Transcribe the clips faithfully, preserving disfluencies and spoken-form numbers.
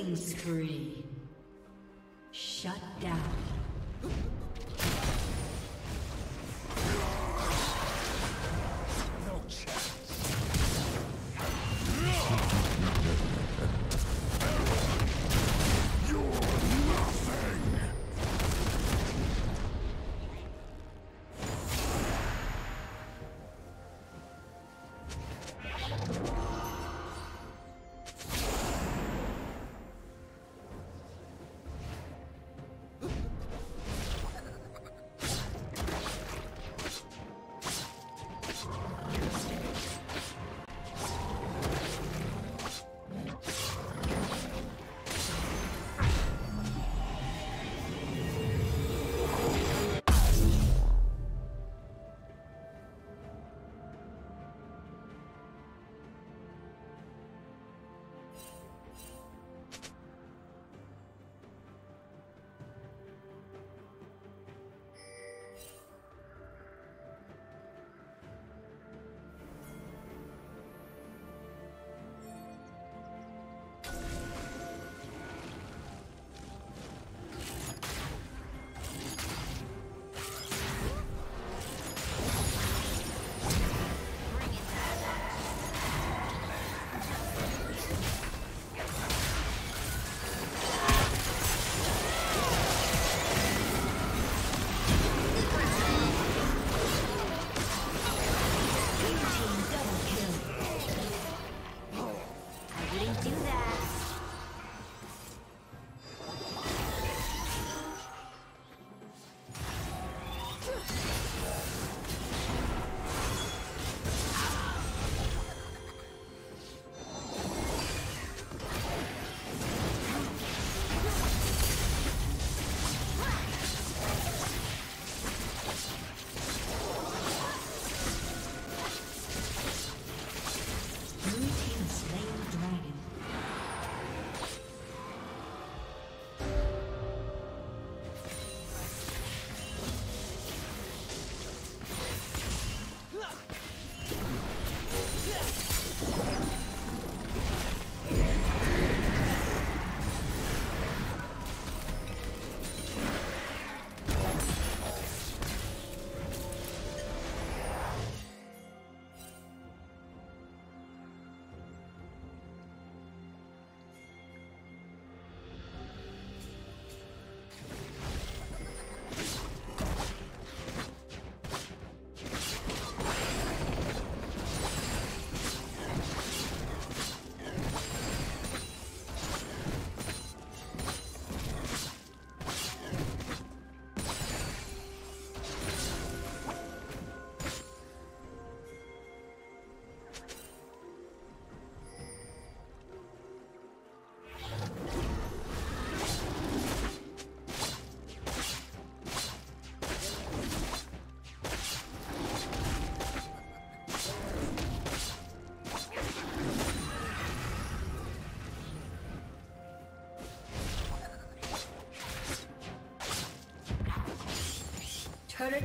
Killing spree. Shut down. Turret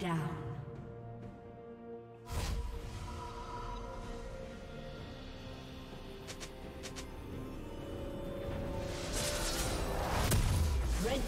Down. Red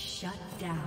Shut down.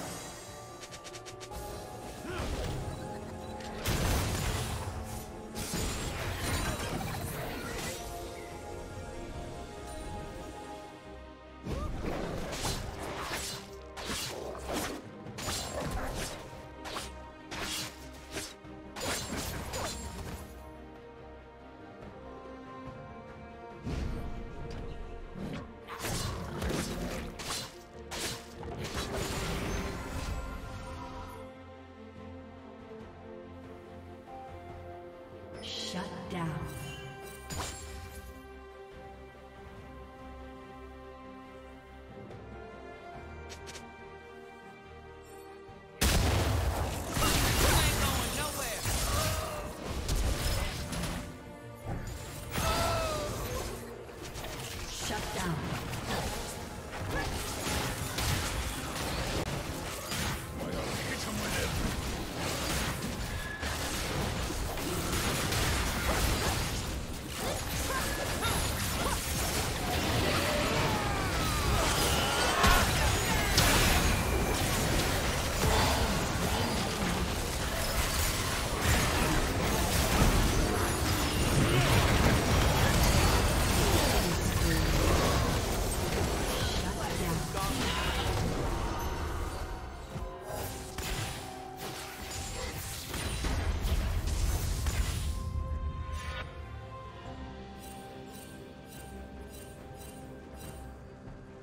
Shut down.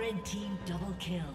Red team double kill.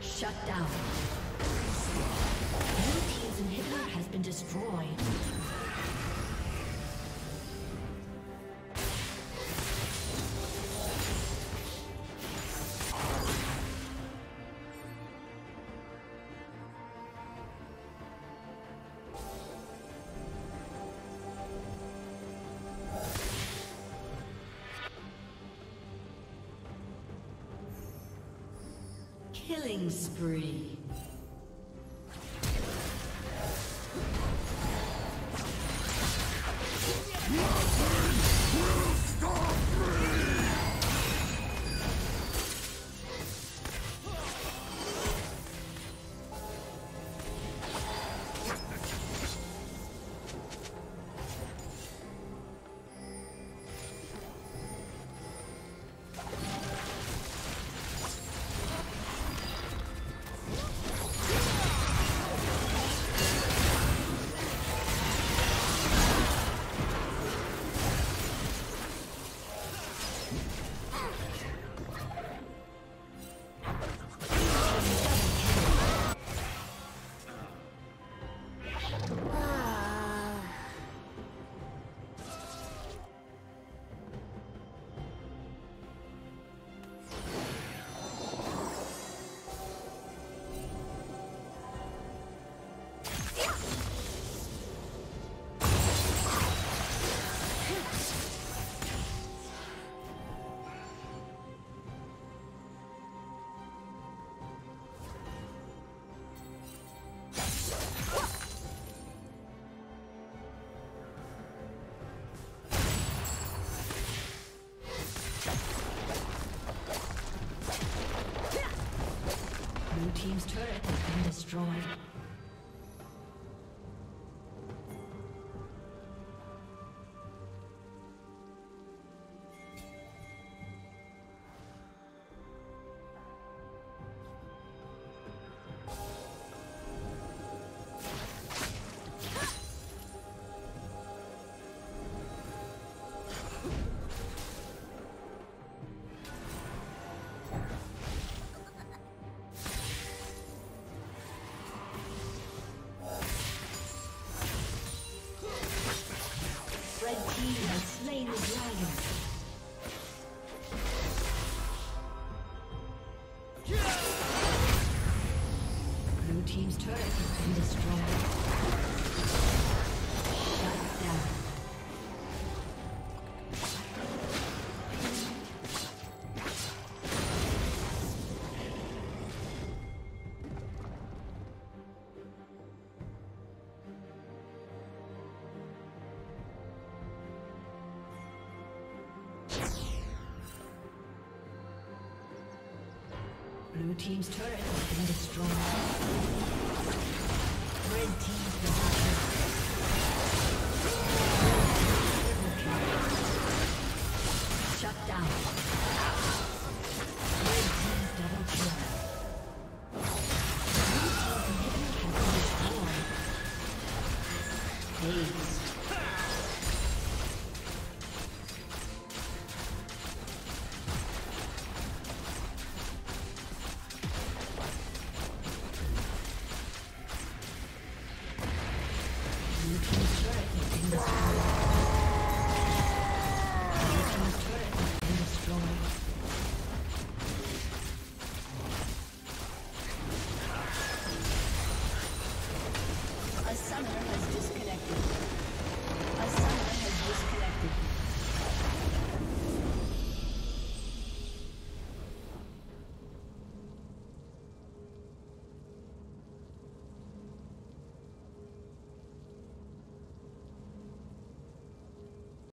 Shut down. Blue team's inhibitor has been destroyed. Killing spree. Team's turret has been destroyed. Blue team's turret has been destroyed. Shut down. Blue team's turret has been destroyed. Red team's turret.